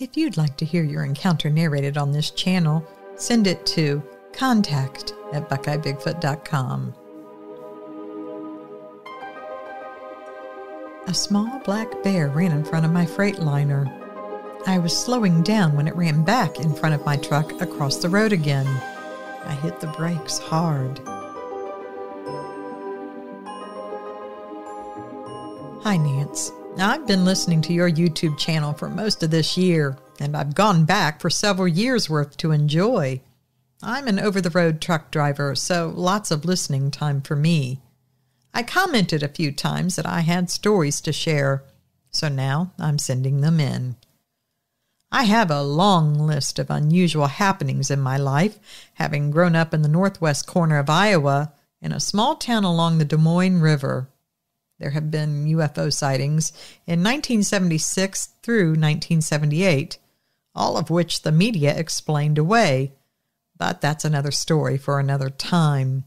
If you'd like to hear your encounter narrated on this channel, send it to contact@buckeyebigfoot.com. A small black bear ran in front of my freight liner. I was slowing down when it ran back in front of my truck across the road again. I hit the brakes hard. Hi, Nance. I've been listening to your YouTube channel for most of this year, and I've gone back for several years' worth to enjoy. I'm an over-the-road truck driver, so lots of listening time for me. I commented a few times that I had stories to share, so now I'm sending them in. I have a long list of unusual happenings in my life, having grown up in the northwest corner of Iowa in a small town along the Des Moines River. There have been UFO sightings in 1976 through 1978, all of which the media explained away, but that's another story for another time.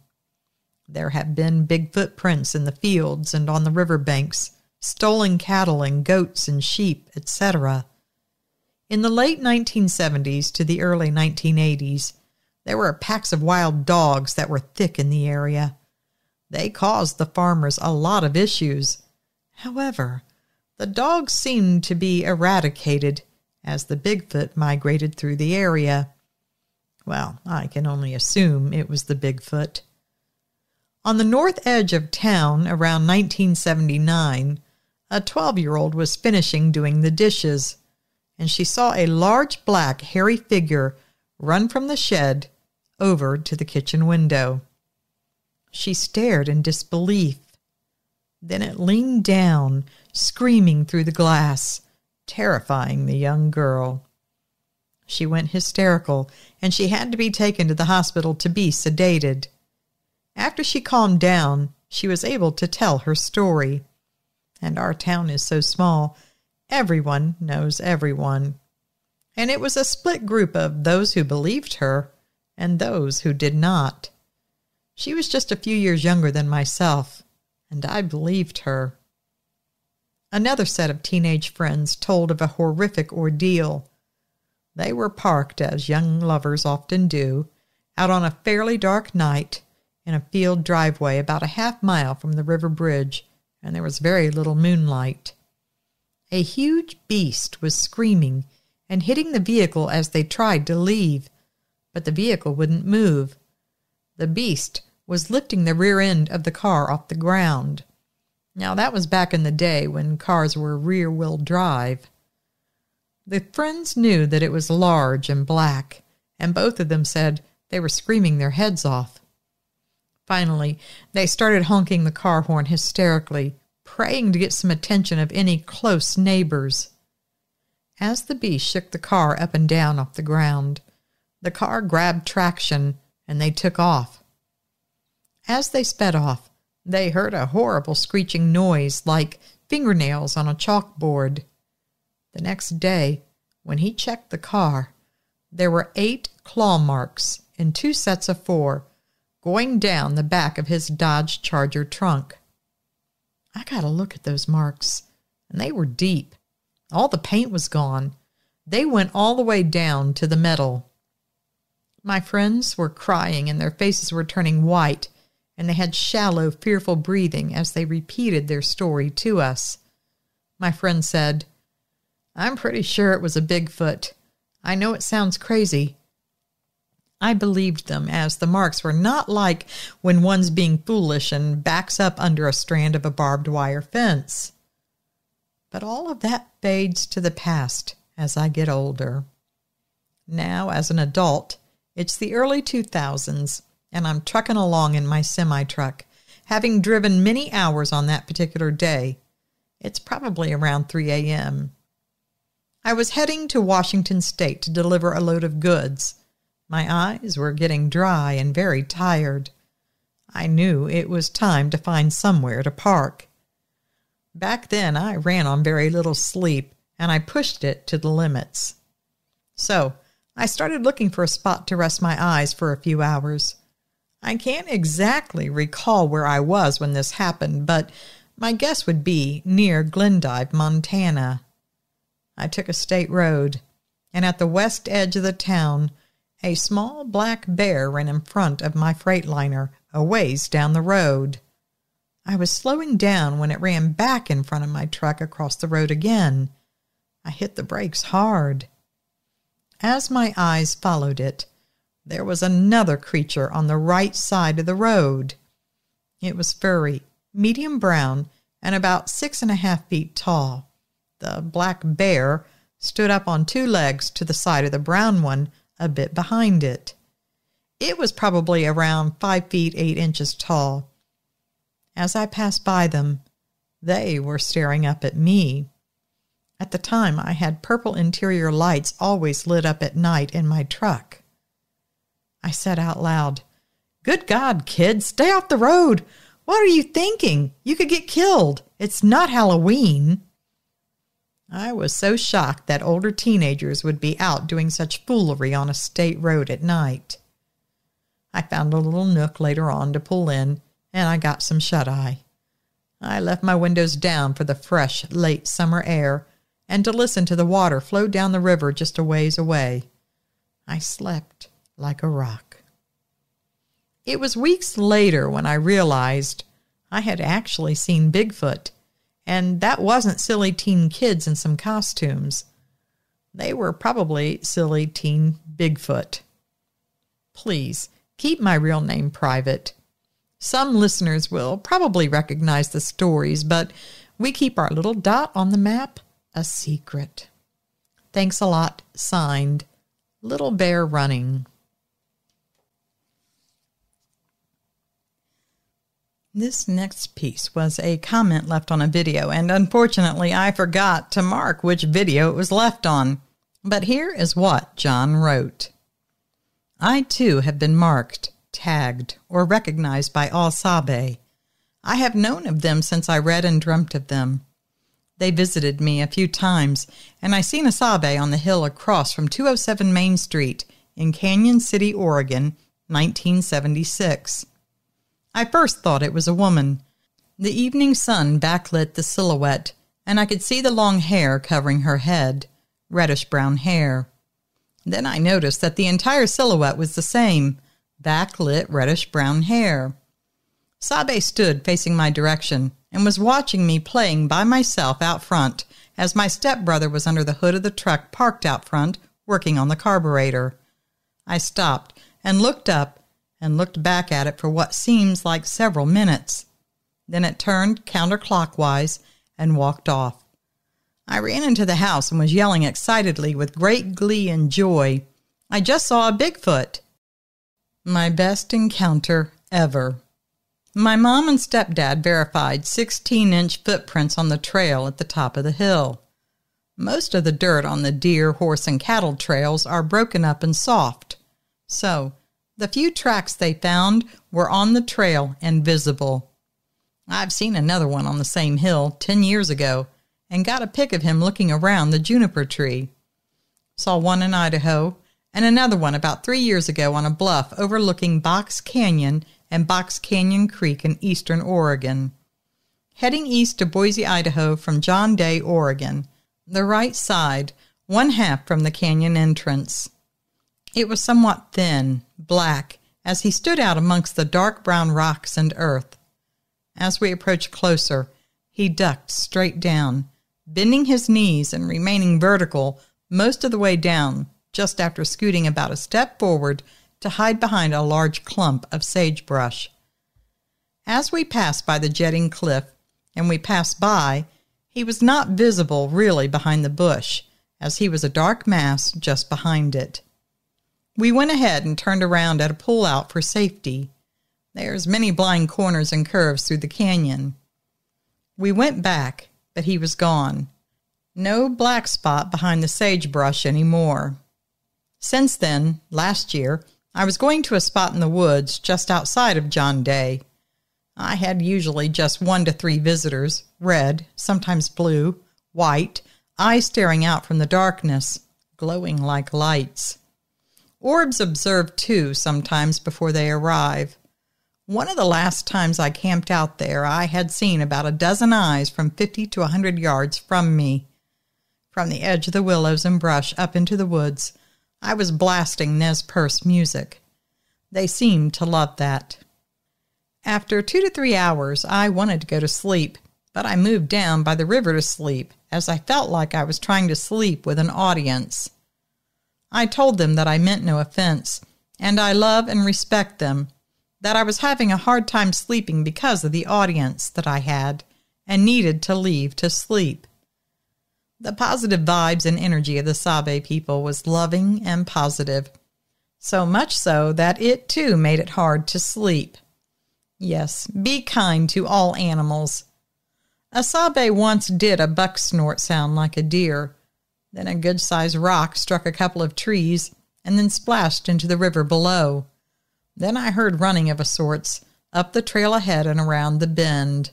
There have been big footprints in the fields and on the riverbanks, stolen cattle and goats and sheep, etc. In the late 1970s to the early 1980s, there were packs of wild dogs that were thick in the area. They caused the farmers a lot of issues. However, the dogs seemed to be eradicated as the Bigfoot migrated through the area. Well, I can only assume it was the Bigfoot. On the north edge of town around 1979, a 12-year-old was finishing doing the dishes, and she saw a large black hairy figure run from the shed over to the kitchen window. She stared in disbelief. Then it leaned down, screaming through the glass, terrifying the young girl. She went hysterical, and she had to be taken to the hospital to be sedated. After she calmed down, she was able to tell her story. And our town is so small, everyone knows everyone. And it was a split group of those who believed her and those who did not. She was just a few years younger than myself, and I believed her. Another set of teenage friends told of a horrific ordeal. They were parked, as young lovers often do, out on a fairly dark night in a field driveway about a half-mile from the river bridge, and there was very little moonlight. A huge beast was screaming and hitting the vehicle as they tried to leave, but the vehicle wouldn't move. The beast was lifting the rear end of the car off the ground. Now, that was back in the day when cars were rear-wheel drive. The friends knew that it was large and black, and both of them said they were screaming their heads off. Finally, they started honking the car horn hysterically, praying to get some attention of any close neighbors. As the beast shook the car up and down off the ground, the car grabbed traction, and they took off. As they sped off, they heard a horrible screeching noise like fingernails on a chalkboard. The next day, when he checked the car, there were 8 claw marks in 2 sets of 4 going down the back of his Dodge Charger trunk. I got a look at those marks, and they were deep. All the paint was gone. They went all the way down to the metal. My friends were crying, and their faces were turning white, and they had shallow, fearful breathing as they repeated their story to us. My friend said, "I'm pretty sure it was a Bigfoot. I know it sounds crazy." I believed them, as the marks were not like when one's being foolish and backs up under a strand of a barbed wire fence. But all of that fades to the past as I get older. Now, as an adult, it's the early 2000s, and I'm trucking along in my semi-truck, having driven many hours on that particular day. It's probably around 3 a.m. I was heading to Washington State to deliver a load of goods. My eyes were getting dry and very tired. I knew it was time to find somewhere to park. Back then, I ran on very little sleep, and I pushed it to the limits. So, I started looking for a spot to rest my eyes for a few hours. I can't exactly recall where I was when this happened, but my guess would be near Glendive, Montana. I took a state road, and at the west edge of the town, a small black bear ran in front of my freight liner a ways down the road. I was slowing down when it ran back in front of my truck across the road again. I hit the brakes hard. As my eyes followed it, there was another creature on the right side of the road. It was furry, medium brown, and about 6.5 feet tall. The black bear stood up on two legs to the side of the brown one, a bit behind it. It was probably around 5 feet 8 inches tall. As I passed by them, they were staring up at me. At the time, I had purple interior lights always lit up at night in my truck. I said out loud, "Good God, kid, stay off the road! What are you thinking? You could get killed. It's not Halloween." I was so shocked that older teenagers would be out doing such foolery on a state road at night. I found a little nook later on to pull in, and I got some shut-eye. I left my windows down for the fresh, late summer air, and to listen to the water flow down the river just a ways away. I slept like a rock. It was weeks later when I realized I had actually seen Bigfoot, and that wasn't silly teen kids in some costumes. They were probably silly teen Bigfoot. Please, keep my real name private. Some listeners will probably recognize the stories, but we keep our little dot on the map a secret. Thanks a lot. Signed, Little Bear Running. This next piece was a comment left on a video, and unfortunately I forgot to mark which video it was left on. But here is what John wrote. I too have been marked, tagged, or recognized by all Sabe. I have known of them since I read and dreamt of them. They visited me a few times, and I seen a Sabe on the hill across from 207 Main Street in Canyon City, Oregon, 1976. I first thought it was a woman. The evening sun backlit the silhouette, and I could see the long hair covering her head, reddish-brown hair. Then I noticed that the entire silhouette was the same, backlit reddish-brown hair. Sabe stood facing my direction and was watching me playing by myself out front as my stepbrother was under the hood of the truck parked out front working on the carburetor. I stopped and looked up and looked back at it for what seems like several minutes. Then it turned counterclockwise and walked off. I ran into the house and was yelling excitedly with great glee and joy. I just saw a Bigfoot. My best encounter ever. My mom and stepdad verified 16-inch footprints on the trail at the top of the hill. Most of the dirt on the deer, horse, and cattle trails are broken up and soft, so the few tracks they found were on the trail and visible. I've seen another one on the same hill 10 years ago and got a pic of him looking around the juniper tree. Saw one in Idaho and another one about 3 years ago on a bluff overlooking Box Canyon and Box Canyon Creek in eastern Oregon. Heading east to Boise, Idaho from John Day, Oregon, the right side, one half from the canyon entrance. It was somewhat thin, black, as he stood out amongst the dark brown rocks and earth. As we approached closer, he ducked straight down, bending his knees and remaining vertical most of the way down, just after scooting about a step forward to hide behind a large clump of sagebrush. As we passed by the jutting cliff, and we passed by, he was not visible really behind the bush, as he was a dark mass just behind it. We went ahead and turned around at a pull-out for safety. There's many blind corners and curves through the canyon. We went back, but he was gone. No black spot behind the sagebrush anymore. Since then, last year, I was going to a spot in the woods just outside of John Day. I had usually just 1 to 3 visitors, red, sometimes blue, white, eyes staring out from the darkness, glowing like lights. Orbs observed, too, sometimes before they arrive. One of the last times I camped out there, I had seen about a dozen eyes from 50 to 100 yards from me. From the edge of the willows and brush up into the woods, I was blasting Nez Perce music. They seemed to love that. After 2 to 3 hours, I wanted to go to sleep, but I moved down by the river to sleep, as I felt like I was trying to sleep with an audience. I told them that I meant no offense, and I love and respect them, that I was having a hard time sleeping because of the audience that I had, and needed to leave to sleep. The positive vibes and energy of the Sabe people was loving and positive, so much so that it too made it hard to sleep. Yes, be kind to all animals. A Sabe once did a buck snort sound like a deer. Then a good-sized rock struck a couple of trees and then splashed into the river below. Then I heard running of a sorts, up the trail ahead and around the bend.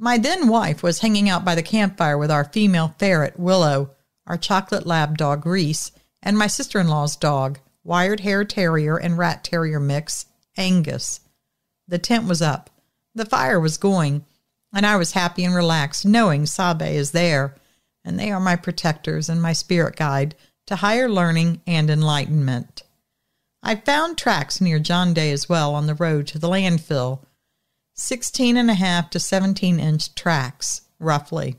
My then-wife was hanging out by the campfire with our female ferret, Willow, our chocolate lab dog, Reese, and my sister-in-law's dog, wired hair terrier and rat terrier mix, Angus. The tent was up, the fire was going, and I was happy and relaxed knowing Sabe is there, and they are my protectors and my spirit guide to higher learning and enlightenment. I found tracks near John Day as well on the road to the landfill, 16.5 to 17-inch tracks, roughly.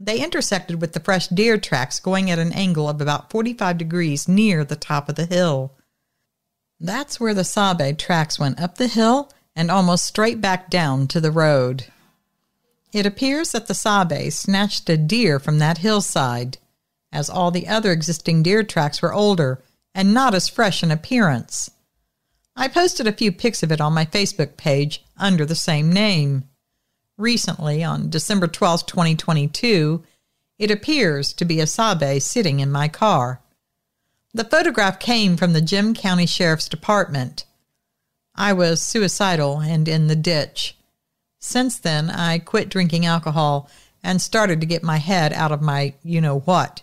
They intersected with the fresh deer tracks going at an angle of about 45 degrees near the top of the hill. That's where the Sabe tracks went up the hill and almost straight back down to the road. It appears that the Sabe snatched a deer from that hillside, as all the other existing deer tracks were older and not as fresh in appearance. I posted a few pics of it on my Facebook page under the same name. Recently, on December 12, 2022, it appears to be a Sabe sitting in my car. The photograph came from the Jim County Sheriff's Department. I was suicidal and in the ditch. Since then, I quit drinking alcohol and started to get my head out of my you-know-what.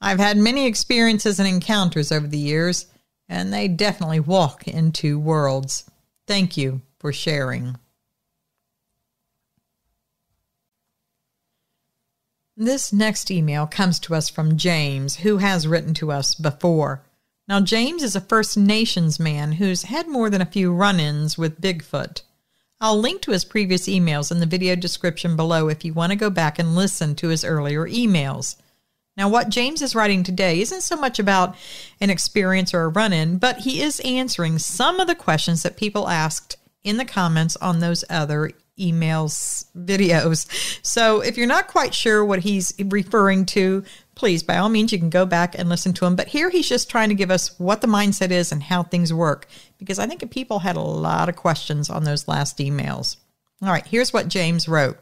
I've had many experiences and encounters over the years, and they definitely walk in two worlds. Thank you for sharing. This next email comes to us from James, who has written to us before. Now, James is a First Nations man who's had more than a few run-ins with Bigfoot. I'll link to his previous emails in the video description below if you want to go back and listen to his earlier emails. Now, what James is writing today isn't so much about an experience or a run-in, but he is answering some of the questions that people asked in the comments on those other emails, videos. So if you're not quite sure what he's referring to, please, by all means, you can go back and listen to him. But here he's just trying to give us what the mindset is and how things work, because I think people had a lot of questions on those last emails. All right, here's what James wrote.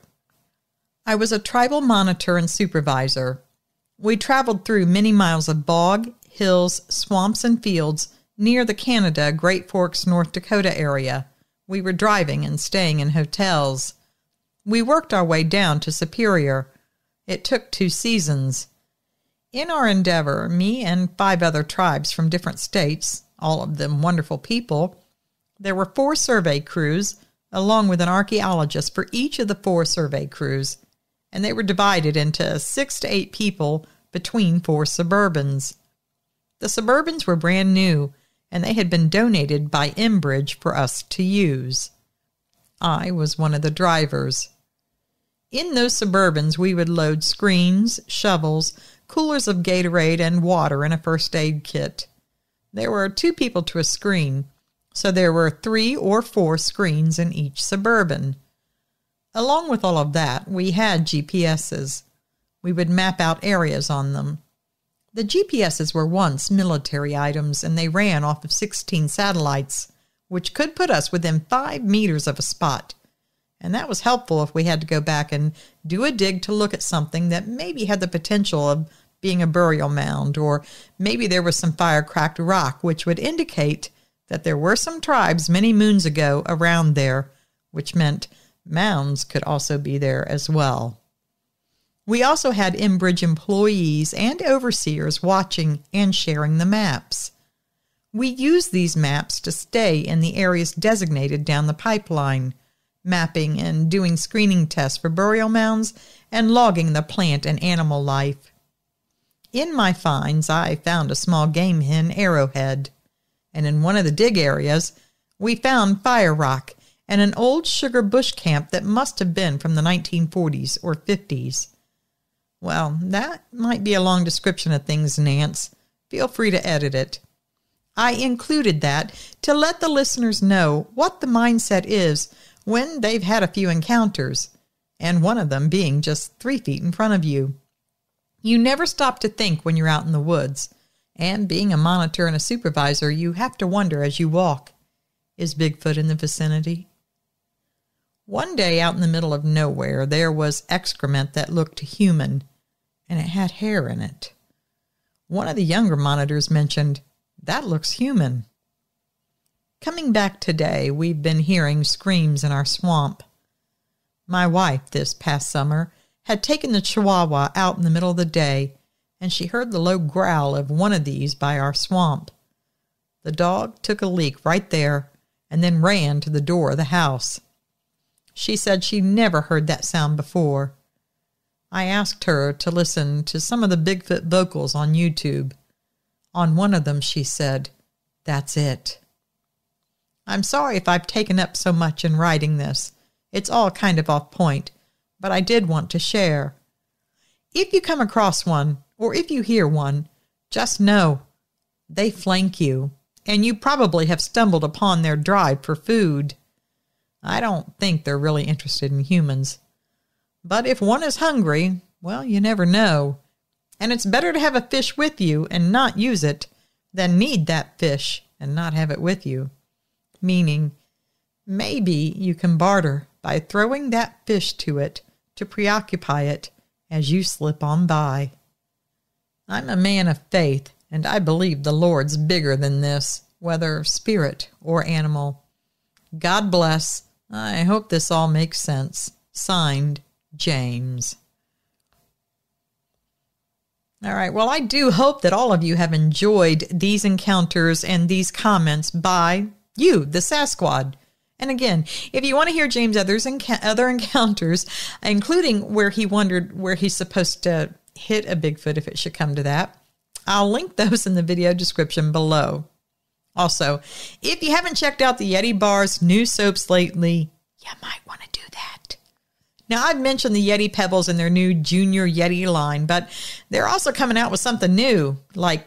I was a tribal monitor and supervisor. We traveled through many miles of bog, hills, swamps, and fields near the Canada, Great Forks, North Dakota area. We were driving and staying in hotels. We worked our way down to Superior. It took 2 seasons. In our endeavor, me and 5 other tribes from different states, all of them wonderful people, there were 4 survey crews, along with an archaeologist for each of the 4 survey crews. And they were divided into 6 to 8 people between 4 Suburbans. The Suburbans were brand new, and they had been donated by Enbridge for us to use. I was one of the drivers. In those Suburbans, we would load screens, shovels, coolers of Gatorade, and water in a first aid kit. There were 2 people to a screen, so there were 3 or 4 screens in each Suburban. Along with all of that, we had GPSs. We would map out areas on them. The GPSs were once military items, and they ran off of 16 satellites, which could put us within 5 meters of a spot. And that was helpful if we had to go back and do a dig to look at something that maybe had the potential of being a burial mound, or maybe there was some fire-cracked rock, which would indicate that there were some tribes many moons ago around there, which meant mounds could also be there as well. We also had Enbridge employees and overseers watching and sharing the maps. We used these maps to stay in the areas designated down the pipeline, mapping and doing screening tests for burial mounds and logging the plant and animal life. In my finds, I found a small game hen arrowhead, and in one of the dig areas, we found fire rock and an old sugar bush camp that must have been from the 1940s or 50s. Well, that might be a long description of things, Nance. Feel free to edit it. I included that to let the listeners know what the mindset is when they've had a few encounters, and one of them being just 3 feet in front of you. You never stop to think when you're out in the woods, and being a monitor and a supervisor, you have to wonder as you walk, is Bigfoot in the vicinity? One day out in the middle of nowhere, there was excrement that looked human, and it had hair in it. One of the younger monitors mentioned, "That looks human." Coming back today, we've been hearing screams in our swamp. My wife, this past summer, had taken the Chihuahua out in the middle of the day, and she heard the low growl of one of these by our swamp. The dog took a leak right there and then ran to the door of the house. She said she never heard that sound before. I asked her to listen to some of the Bigfoot vocals on YouTube. On one of them, she said, "That's it." I'm sorry if I've taken up so much in writing this. It's all kind of off point, but I did want to share. If you come across one, or if you hear one, just know they flank you, and you probably have stumbled upon their drive for food. I don't think they're really interested in humans. But if one is hungry, well, you never know. And it's better to have a fish with you and not use it than need that fish and not have it with you. Meaning, maybe you can barter by throwing that fish to it to preoccupy it as you slip on by. I'm a man of faith, and I believe the Lord's bigger than this, whether spirit or animal. God bless. I hope this all makes sense. Signed, James. All right, well, I do hope that all of you have enjoyed these encounters and these comments by you, the Sasquatch. And again, if you want to hear James' other encounters, including where he wondered where he's supposed to hit a Bigfoot if it should come to that, I'll link those in the video description below. Also, if you haven't checked out the Yeti Bar's new soaps lately, you might want to do that. Now, I've mentioned the Yeti Pebbles and their new Junior Yeti line, but they're also coming out with something new, like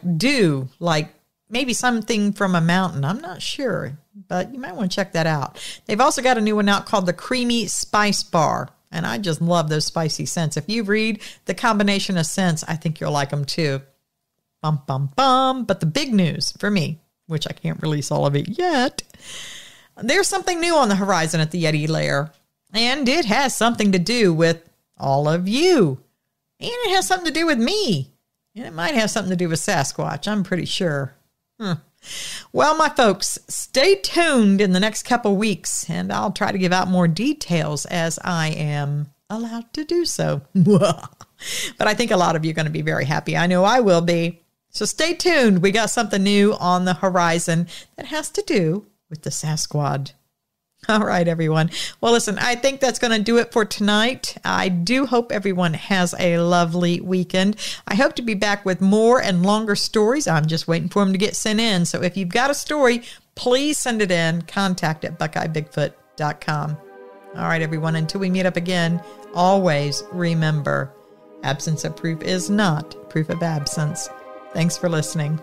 maybe something from a mountain. I'm not sure, but you might want to check that out. They've also got a new one out called the Creamy Spice Bar, and I just love those spicy scents. If you read the combination of scents, I think you'll like them too. Bum, bum, bum. But the big news for me, which I can't release all of it yet, there's something new on the horizon at the Yeti Lair. And it has something to do with all of you. And it has something to do with me. And it might have something to do with Sasquatch, I'm pretty sure. Well, my folks, stay tuned in the next couple weeks, and I'll try to give out more details as I am allowed to do so. But I think a lot of you are going to be very happy. I know I will be. So stay tuned. We got something new on the horizon that has to do with the Sasquatch. All right, everyone. Well, listen, I think that's going to do it for tonight. I do hope everyone has a lovely weekend. I hope to be back with more and longer stories. I'm just waiting for them to get sent in. So if you've got a story, please send it in. Contact@buckeyebigfoot.com. All right, everyone. Until we meet up again, always remember, absence of proof is not proof of absence. Thanks for listening.